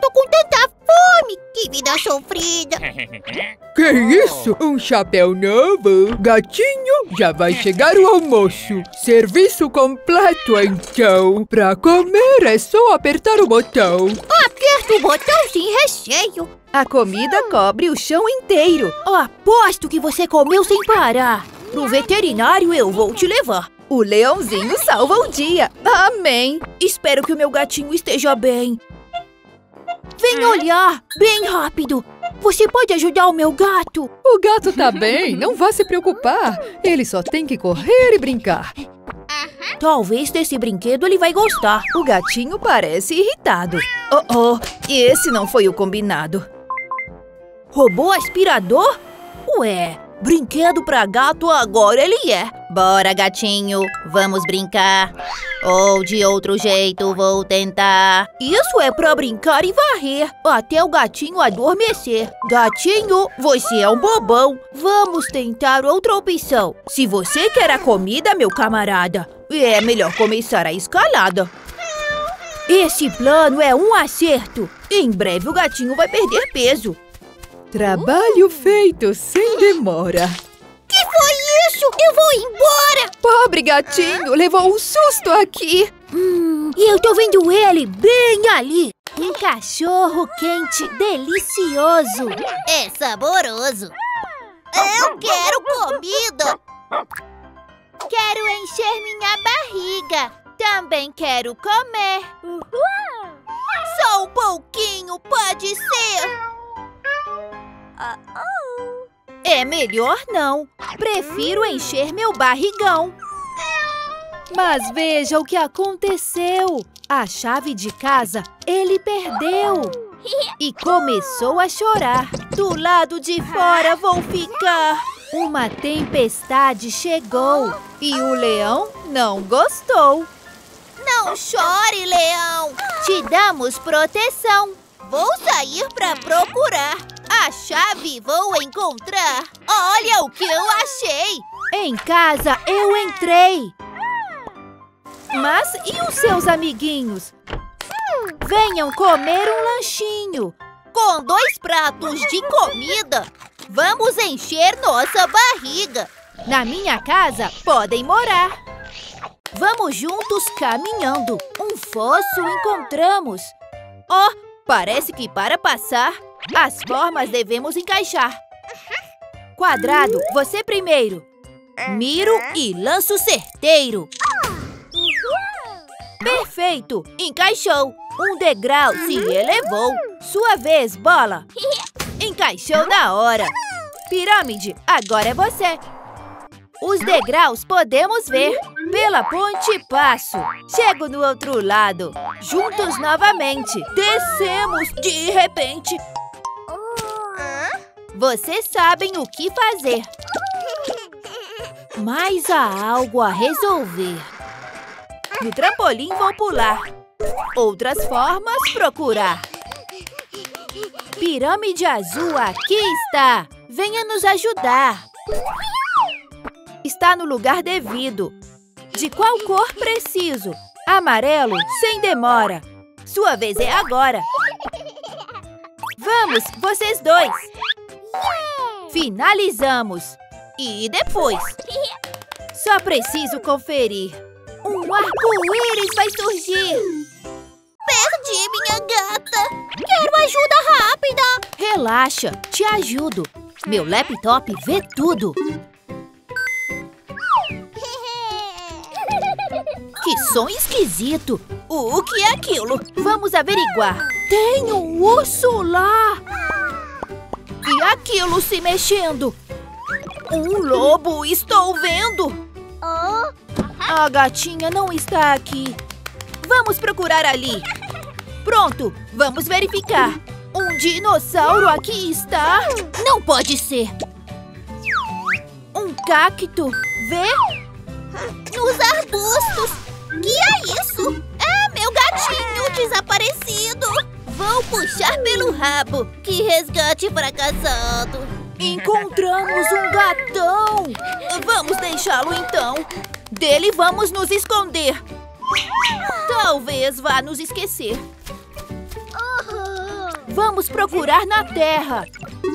tô com tanta fome. Que vida sofrida. Que isso? Um chapéu novo? Gatinho, já vai chegar o almoço. Serviço completo, então. Pra comer é só apertar o botão. Aperta o botão sem recheio. A comida cobre o chão inteiro. Aposto que você comeu sem parar. Pro veterinário eu vou te levar. O leãozinho salva o dia. Amém. Espero que o meu gatinho esteja bem. Vem olhar, bem rápido. Você pode ajudar o meu gato? O gato tá bem, não vá se preocupar. Ele só tem que correr e brincar. Talvez desse brinquedo ele vai gostar. O gatinho parece irritado. Oh, e esse não foi o combinado. Robô aspirador? Ué, brinquedo pra gato agora ele é. Bora, gatinho, vamos brincar. Ou de outro jeito vou tentar. Isso é pra brincar e varrer, até o gatinho adormecer. Gatinho, você é um bobão. Vamos tentar outra opção. Se você quer a comida, meu camarada, é melhor começar a escalada. Esse plano é um acerto. Em breve o gatinho vai perder peso. Trabalho feito sem demora. Que foi isso? Eu vou embora! Pobre gatinho, levou um susto aqui. E eu tô vendo ele bem ali. Um cachorro quente delicioso. É saboroso. Eu quero comida. Quero encher minha barriga. Também quero comer. Só um pouquinho, pode ser? É melhor não. Prefiro encher meu barrigão. Mas veja o que aconteceu. A chave de casa ele perdeu. E começou a chorar. Do lado de fora vou ficar. Uma tempestade chegou. E o leão não gostou. Não chore, leão. Te damos proteção. Vou sair pra procurar. A chave vou encontrar. Olha o que eu achei. Em casa eu entrei. Mas e os seus amiguinhos? Venham comer um lanchinho. Com 2 pratos de comida, vamos encher nossa barriga. Na minha casa podem morar. Vamos juntos caminhando. Um fosso encontramos. Parece que para passar, as formas devemos encaixar. Quadrado, você primeiro. Miro e lanço certeiro. Perfeito, encaixou. Um degrau se elevou. Sua vez, bola. Encaixou na hora. Pirâmide, agora é você. Os degraus podemos ver. Pela ponte passo. Chego no outro lado. Juntos novamente. Descemos de repente. Vocês sabem o que fazer. Mas há algo a resolver. No trampolim vou pular. Outras formas procurar. Pirâmide azul aqui está. Venha nos ajudar. Está no lugar devido. De qual cor preciso? Amarelo, sem demora. Sua vez é agora. Vamos, vocês dois. Finalizamos. E depois? Só preciso conferir. Um arco-íris vai surgir. Perdi minha gata. Quero ajuda rápida. Relaxa, te ajudo. Meu laptop vê tudo. Que som esquisito! O que é aquilo? Vamos averiguar. Tem um urso lá! E aquilo se mexendo! Um lobo, estou vendo! A gatinha não está aqui. Vamos procurar ali. Pronto, vamos verificar. Um dinossauro aqui está? Não pode ser. Um cacto. Vê? Nos arbustos. Que é isso? Ah, meu gatinho desaparecido! Vou puxar pelo rabo. Que resgate fracassado! Encontramos um gatão! Vamos deixá-lo então. Dele vamos nos esconder. Talvez vá nos esquecer. Vamos procurar na terra.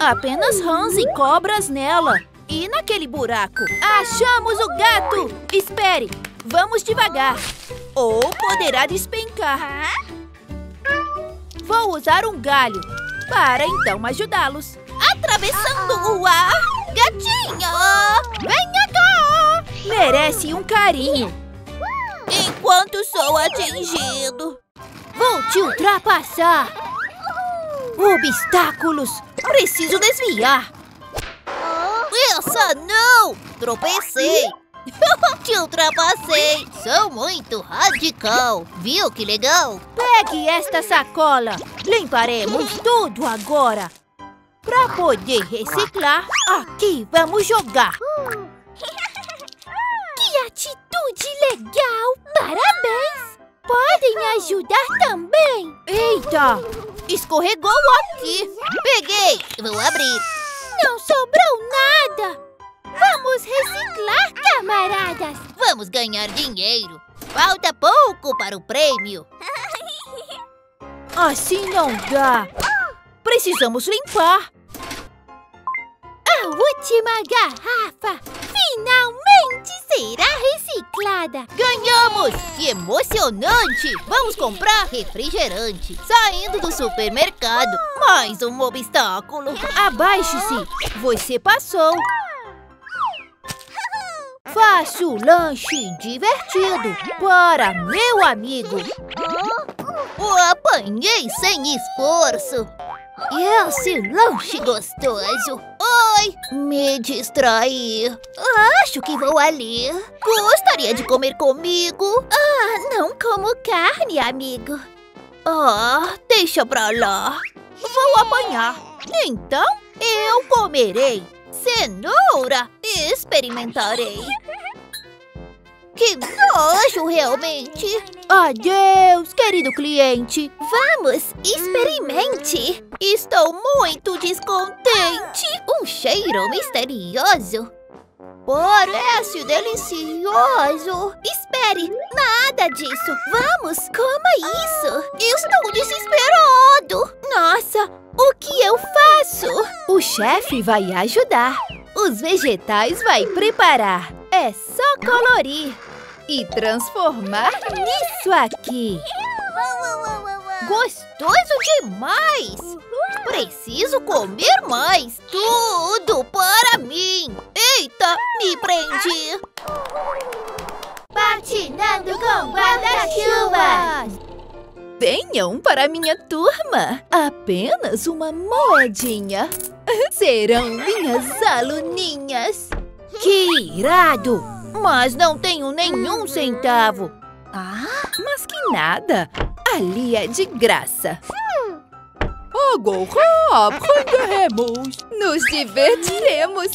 Apenas rãs e cobras nela. E naquele buraco. Achamos o gato! Espere, vamos devagar. Ou poderá despencar. Vou usar um galho para então ajudá-los. Atravessando o ar. Gatinho! Venha cá! Merece um carinho. Enquanto sou atingido. Vou te ultrapassar. Obstáculos! Preciso desviar. Essa não! Tropecei! Te ultrapassei! Sou muito radical! Viu que legal? Pegue esta sacola! Limparemos tudo agora! Pra poder reciclar, aqui vamos jogar! Que atitude legal! Parabéns! Podem ajudar também! Eita! Escorregou aqui! Peguei! Vou abrir! Não sobrou nada! Vamos reciclar, camaradas! Vamos ganhar dinheiro! Falta pouco para o prêmio! Assim não dá! Precisamos limpar! A última garrafa finalmente será reciclada! Ganhamos! Que emocionante! Vamos comprar refrigerante! Saindo do supermercado! Mais um obstáculo! Abaixe-se! Você passou! Faça o lanche divertido para meu amigo! O apanhei sem esforço! Esse lanche gostoso! Oi! Me distraí! Acho que vou ali! Gostaria de comer comigo? Ah, não como carne, amigo! Ah, deixa pra lá! Vou apanhar! Então, eu comerei! Cenoura! Experimentarei! Que nojo, realmente! Adeus, querido cliente! Vamos, experimente! Estou muito descontente! Um cheiro misterioso! Parece delicioso! Espere, nada disso! Vamos, coma isso! Estou desesperado! Nossa, o que eu faço? O chefe vai ajudar! Os vegetais vai preparar! É só colorir! E transformar nisso aqui! Gostoso demais! Preciso comer mais! Tudo para mim! Eita, me prendi! Patinando com guarda-chuvas! Venham para minha turma! Apenas uma moedinha! Serão minhas aluninhas! Que irado! Mas não tenho nenhum centavo! Ah, mas que nada! Ali é de graça! Agora aprenderemos! Nos divertiremos!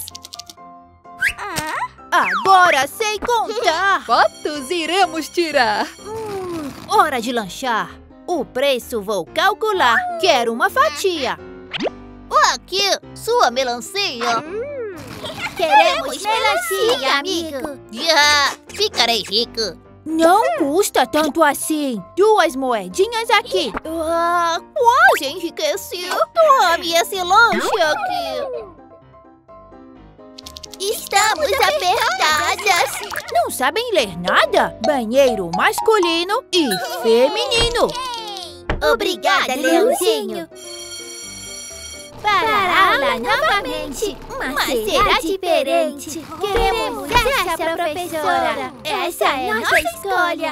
Agora sei contar! Fotos iremos tirar! Hora de lanchar! O preço vou calcular! Quero uma fatia! Aqui, sua melancia! Queremos melancia, amigo! Ficarei rico! Não custa tanto assim! 2 moedinhas aqui! Quase enriqueci! Tome esse lanche aqui! Estamos apertadas! Não sabem ler nada? Banheiro masculino e feminino! Obrigada, leãozinho! Para a aula novamente, mas será diferente. Queremos essa professora. Essa é a nossa escolha.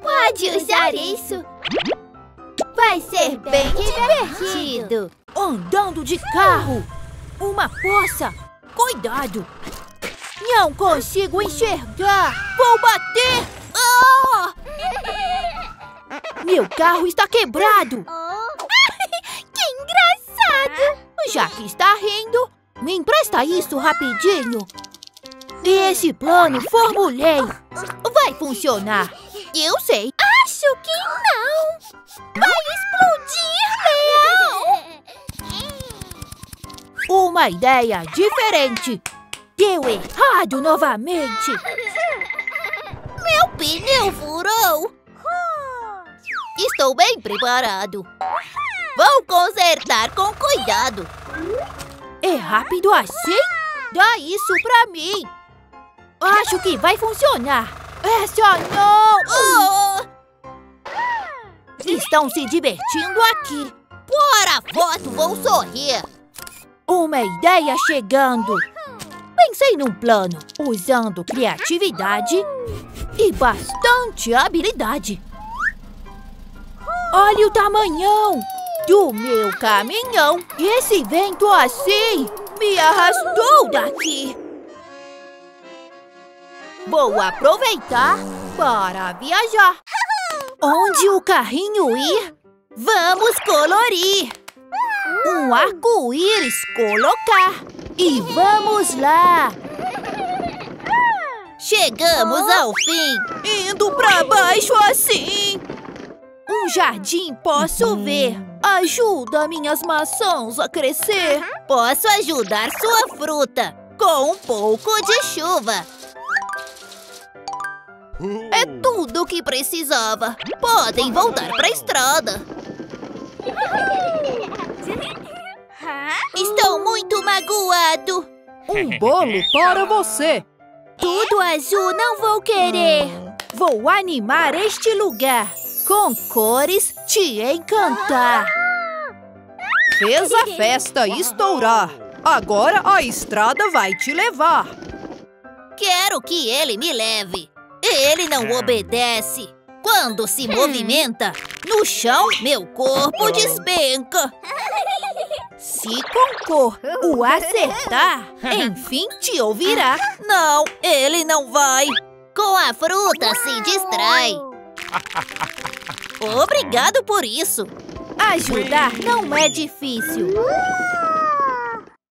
Pode usar isso. Vai ser bem divertido. Andando de carro. Uma poça. Cuidado. Não consigo enxergar. Vou bater. Oh! Meu carro está quebrado. Já que está rindo, me empresta isso rapidinho. Esse plano formulei. Vai funcionar. Eu sei. Acho que não. Vai explodir, Leão. Uma ideia diferente. Deu errado novamente. Meu pneu furou. Estou bem preparado. Vou consertar com cuidado. É rápido assim? Dá isso pra mim. Acho que vai funcionar. É só não! Estão se divertindo aqui. Para a foto, vou sorrir. Uma ideia chegando. Pensei num plano usando criatividade e bastante habilidade. Olha o tamanhão do meu caminhão. Esse vento assim me arrastou daqui. Vou aproveitar para viajar. Onde o carrinho ir, vamos colorir. Um arco-íris colocar. E vamos lá. Chegamos ao fim. Indo pra baixo assim. Um jardim posso ver. Ajuda minhas maçãs a crescer. Posso ajudar sua fruta com um pouco de chuva. É tudo o que precisava. Podem voltar pra estrada. Estou muito magoado. Um bolo para você. Tudo azul não vou querer. Vou animar este lugar. Com cores te encantar. Fez a festa estourar. Agora a estrada vai te levar. Quero que ele me leve. Ele não obedece. Quando se movimenta, no chão meu corpo despenca. Se concor o acertar, enfim te ouvirá. Não, ele não vai. Com a fruta se distrai. Obrigado por isso. Ajudar não é difícil.